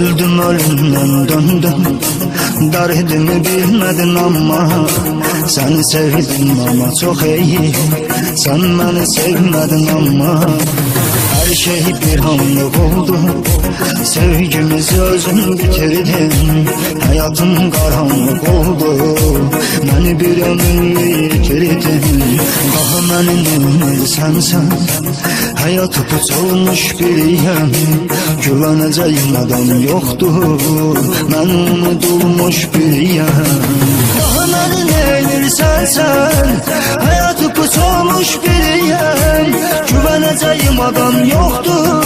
Öldüm ölümden döndüm, derdimi bilmedin ama seni sevdim ama çok iyi, sen beni sevmedin ama her şey bir anlık oldu. Sevgimizi özüm bitirdim, hayatım karanlık oldu. Beni bir ömürlü yitirdin, daha benim ömür sensen. Hayatı tutulmuş biriyim, güveneceğim adam yoktu. Ben unutulmuş biriyim, daha beni neydir sensen. Hayatı tutulmuş biriyim, güveneceğim adam yoktu.